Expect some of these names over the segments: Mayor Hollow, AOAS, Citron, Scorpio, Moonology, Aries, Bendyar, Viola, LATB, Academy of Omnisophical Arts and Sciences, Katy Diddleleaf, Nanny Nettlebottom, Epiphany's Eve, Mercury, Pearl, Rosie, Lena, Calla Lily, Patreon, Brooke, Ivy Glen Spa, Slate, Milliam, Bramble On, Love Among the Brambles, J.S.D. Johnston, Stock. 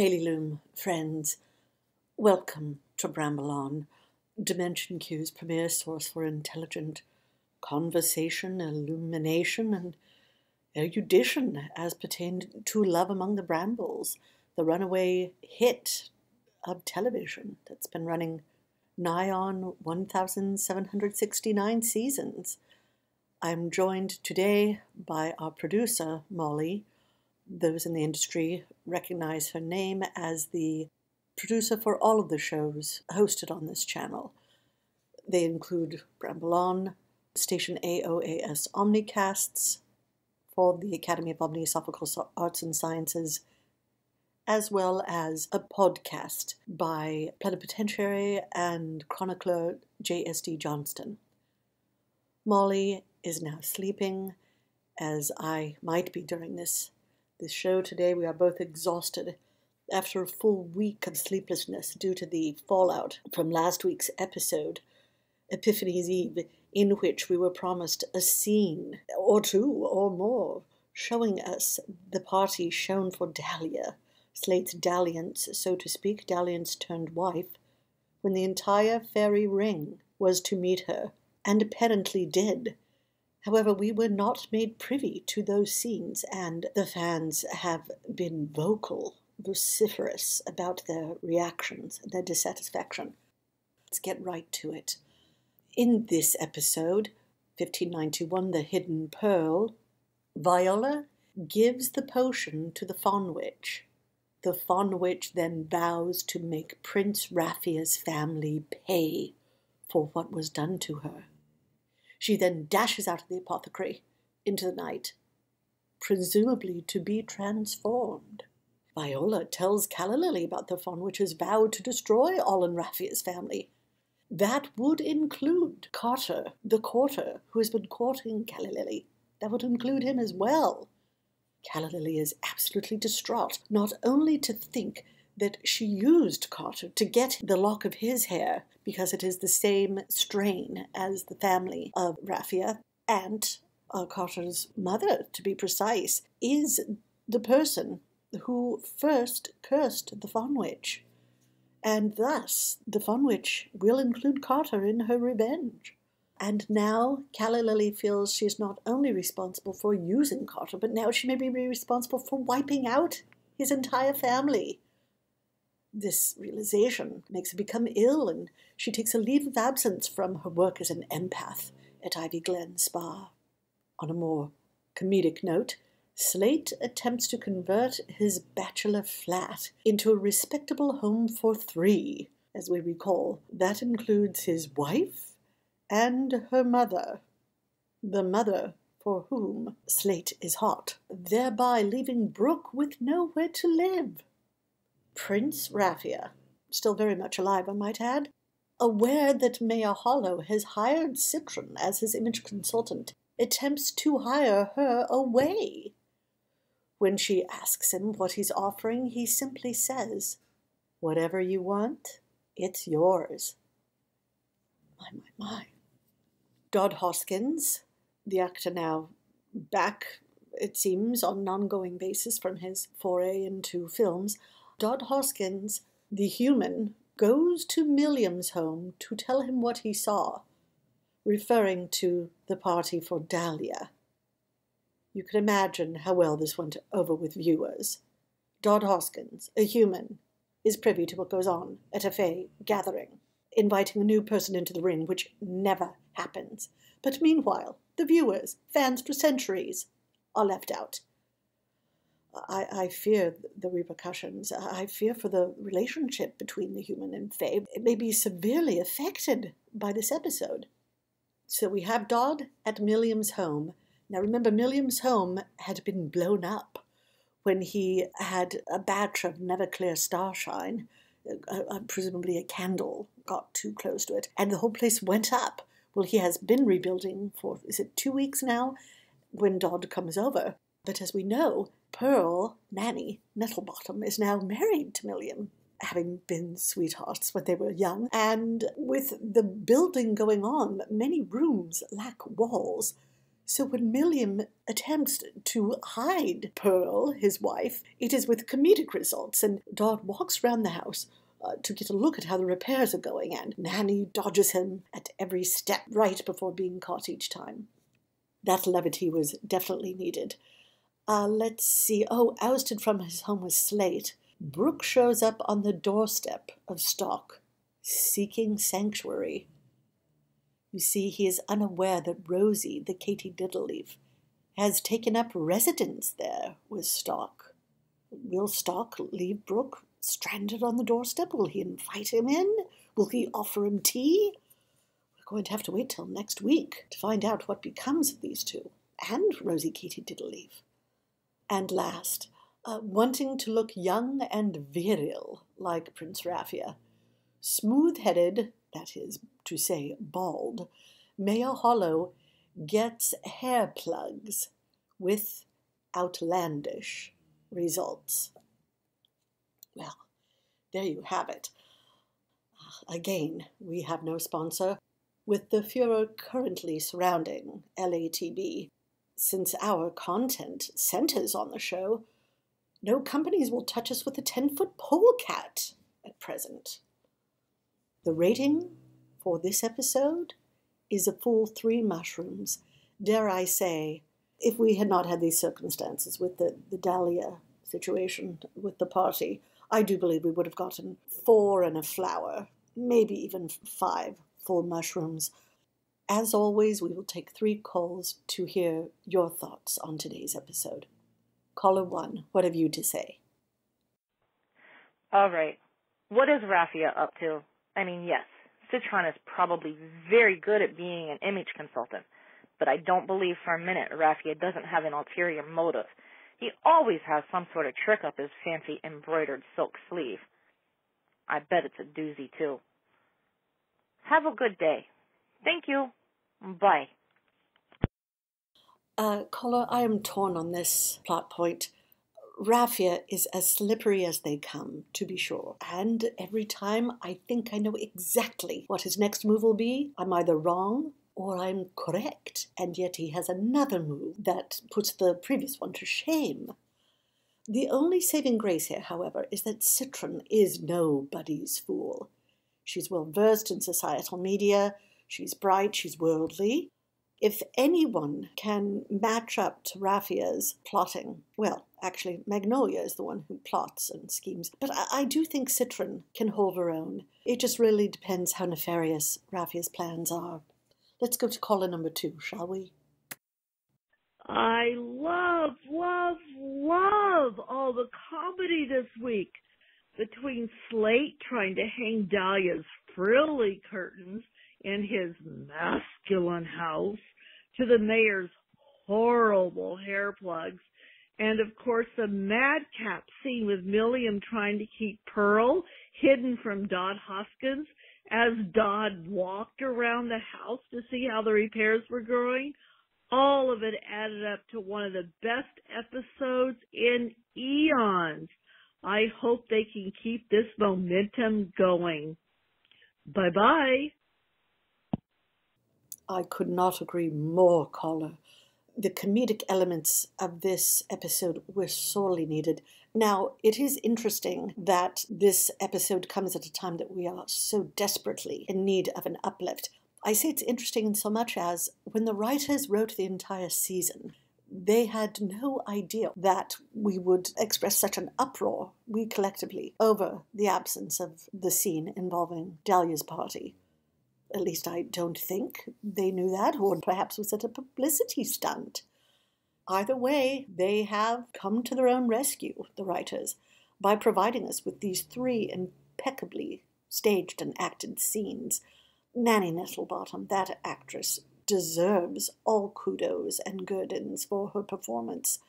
Daily Loom friends, welcome to Bramble On, Dimension Q's premier source for intelligent conversation, illumination, and erudition as pertained to Love Among the Brambles, the runaway hit of television that's been running nigh on 1,769 seasons. I'm joined today by our producer, Molly. Those in the industry recognize her name as the producer for all of the shows hosted on this channel. They include Bramble On, Station AOAS Omnicasts for the Academy of Omnisophical Arts and Sciences, as well as a podcast by plenipotentiary and chronicler J.S.D. Johnston. Molly is now sleeping, as I might be during this show today. We are both exhausted after a full week of sleeplessness due to the fallout from last week's episode, Epiphany's Eve, in which we were promised a scene or two or more showing us the party shown for Dahlia, Slate's dalliance, so to speak, dalliance turned wife, when the entire fairy ring was to meet her, and apparently did. However, we were not made privy to those scenes, and the fans have been vocal, vociferous about their reactions, their dissatisfaction. Let's get right to it. In this episode, 1591, The Hidden Pearl, Viola gives the potion to the Vonwich. The Vonwich then vows to make Prince Raffia's family pay for what was done to her. She then dashes out of the apothecary into the night, presumably to be transformed. Viola tells Calla Lily about the Vonwich's vow to destroy all in Raffia's family. That would include Carter, the courter, who has been courting Calla Lily. That would include him as well. Calla Lily is absolutely distraught, not only to think that she used Carter to get the lock of his hair, because it is the same strain as the family of Raffia, and Carter's mother, to be precise, is the person who first cursed the Vonwich, and thus the Vonwich will include Carter in her revenge. And now Calla Lily feels she is not only responsible for using Carter, but now she may be responsible for wiping out his entire family. This realization makes her become ill, and she takes a leave of absence from her work as an empath at Ivy Glen Spa. On a more comedic note, Slate attempts to convert his bachelor flat into a respectable home for three. As we recall, that includes his wife and her mother, the mother for whom Slate is hot, thereby leaving Brooke with nowhere to live. Prince Raffia, still very much alive I might add, aware that Mayor Hollow has hired Citron as his image consultant, attempts to hire her away. When she asks him what he's offering, he simply says, "Whatever you want, it's yours." My. Dodd Hoskins, the actor now back, it seems, on an ongoing basis from his foray into films, Dodd Hoskins, the human, goes to Milliam's home to tell him what he saw, referring to the party for Dahlia. You can imagine how well this went over with viewers. Dodd Hoskins, a human, is privy to what goes on at a fae gathering, inviting a new person into the ring, which never happens. But meanwhile, the viewers, fans for centuries, are left out. I fear the repercussions. I fear for the relationship between the human and fae. It may be severely affected by this episode. So we have Dodd at Milliam's home. Now remember, Milliam's home had been blown up when he had a batch of never-clear starshine, presumably a candle, got too close to it, and the whole place went up. Well, he has been rebuilding for, is it 2 weeks now, when Dodd comes over. But as we know, Pearl, Nanny Nettlebottom, is now married to Milliam, having been sweethearts when they were young. And with the building going on, many rooms lack walls, So when Milliam attempts to hide Pearl, his wife, it is with comedic results, and Dodd walks round the house to get a look at how the repairs are going, and Nanny dodges him at every step right before being caught each time. That levity was definitely needed. Let's see. Oh, ousted from his home with Slate, Brooke shows up on the doorstep of Stock, seeking sanctuary. You see, he is unaware that Rosie, the Katy Diddleleaf, has taken up residence there with Stock. Will Stock leave Brooke stranded on the doorstep? Will he invite him in? Will he offer him tea? We're going to have to wait till next week to find out what becomes of these two, and Rosie Katy Diddleleaf. And last, wanting to look young and virile like Prince Raffia, smooth-headed, that is to say bald, Mayor Hollow gets hair plugs with outlandish results. Well, there you have it. Again, we have no sponsor. With the furor currently surrounding LATB, since our content centers on the show, no companies will touch us with a 10-foot polecat at present. The rating for this episode is a full 3 mushrooms. Dare I say, if we had not had these circumstances with the Dahlia situation with the party, I do believe we would have gotten 4 and a flower, maybe even 5 full mushrooms. As always, we will take 3 calls to hear your thoughts on today's episode. Caller 1, what have you to say? All right. What is Raffia up to? I mean, yes, Citron is probably very good at being an image consultant, but I don't believe for a minute Raffia doesn't have an ulterior motive. He always has some sort of trick up his fancy embroidered silk sleeve. I bet it's a doozy, too. Have a good day. Thank you. Bye. Caller, I am torn on this plot point. Raffia is as slippery as they come, to be sure, and every time I think I know exactly what his next move will be, I'm either wrong or I'm correct, and yet he has another move that puts the previous one to shame. The only saving grace here, however, is that Citron is nobody's fool. She's well-versed in societal media, she's bright, she's worldly. If anyone can match up to Raffia's plotting, well, actually, Magnolia is the one who plots and schemes. But I do think Citron can hold her own. It just really depends how nefarious Raffia's plans are. Let's go to caller number 2, shall we? I love all the comedy this week. Between Slate trying to hang Dahlia's frilly curtains in his masculine house, to the mayor's horrible hair plugs, and of course the madcap scene with Milliam trying to keep Pearl hidden from Dodd Hoskins as Dodd walked around the house to see how the repairs were going. All of it added up to one of the best episodes in eons. I hope they can keep this momentum going. Bye-bye. I could not agree more, caller. The comedic elements of this episode were sorely needed. Now, it is interesting that this episode comes at a time that we are so desperately in need of an uplift. I say it's interesting in so much as when the writers wrote the entire season, they had no idea that we would express such an uproar, we collectively, over the absence of the scene involving Dahlia's party. At least I don't think they knew that, or perhaps was it a publicity stunt? Either way, they have come to their own rescue, the writers, by providing us with these 3 impeccably staged and acted scenes. Nanny Nettlebottom, that actress, deserves all kudos and guerdons for her performance.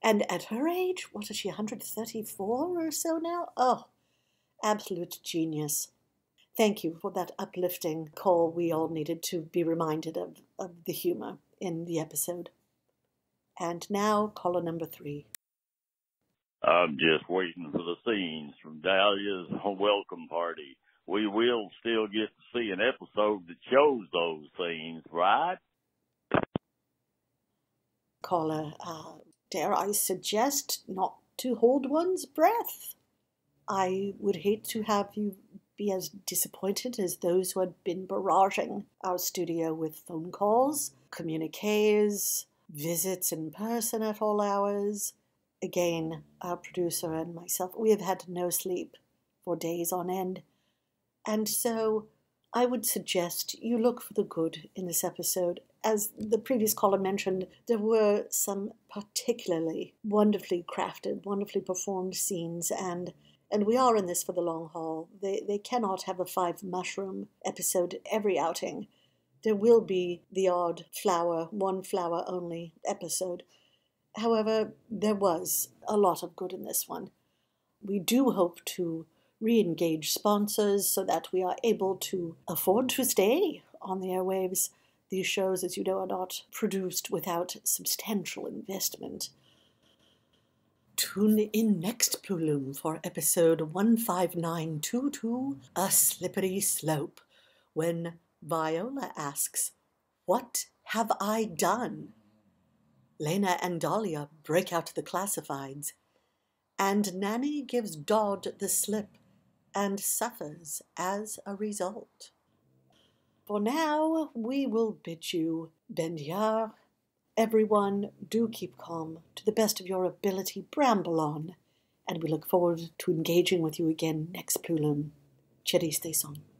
And at her age, what is she, 134 or so now? Oh, absolute genius. Thank you for that uplifting call. We all needed to be reminded of the humor in the episode. And now, caller number 3. I'm just waiting for the scenes from Dahlia's welcome party. We will still get to see an episode that shows those scenes, right? collar, dare I suggest not to hold one's breath? I would hate to have you be as disappointed as those who had been barraging our studio with phone calls, communiques, visits in person at all hours. Again, our producer and myself, we have had no sleep for days on end. And so I would suggest you look for the good in this episode. As the previous caller mentioned, there were some particularly wonderfully crafted, wonderfully performed scenes, and we are in this for the long haul. They cannot have a five mushroom episode every outing. There will be the odd flower, one flower only episode. However, there was a lot of good in this one. We do hope to re-engage sponsors so that we are able to afford to stay on the airwaves. These shows, as you know, are not produced without substantial investment. Tune in next Pulum for episode 15922, A Slippery Slope, when Viola asks, "What have I done?" Lena and Dahlia break out the classifieds, and Nanny gives Dodd the slip and suffers as a result. For now, we will bid you Bendyar. Everyone, do keep calm, to the best of your ability, bramble on, and we look forward to engaging with you again next Pulum. Cheris te son.